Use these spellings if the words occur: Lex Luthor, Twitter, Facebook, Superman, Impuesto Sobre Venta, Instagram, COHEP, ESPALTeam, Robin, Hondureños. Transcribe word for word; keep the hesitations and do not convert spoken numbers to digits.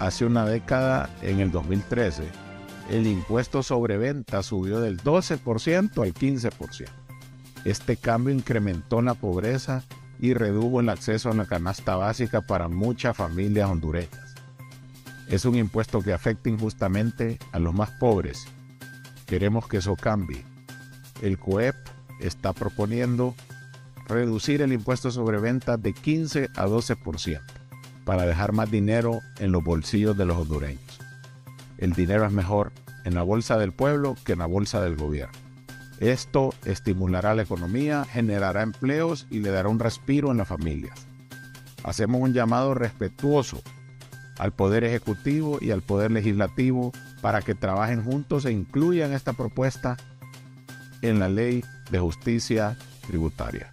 Hace una década, en el dos mil trece, el impuesto sobre venta subió del doce por ciento al quince por ciento. Este cambio incrementó la pobreza y redujo el acceso a la canasta básica para muchas familias hondureñas. Es un impuesto que afecta injustamente a los más pobres. Queremos que eso cambie. El COHEP está proponiendo reducir el impuesto sobre ventas de quince a doce por ciento para dejar más dinero en los bolsillos de los hondureños. El dinero es mejor en la bolsa del pueblo que en la bolsa del gobierno. Esto estimulará la economía, generará empleos y le dará un respiro en las familias. Hacemos un llamado respetuoso al Poder Ejecutivo y al Poder Legislativo para que trabajen juntos e incluyan esta propuesta en la Ley de Justicia Tributaria.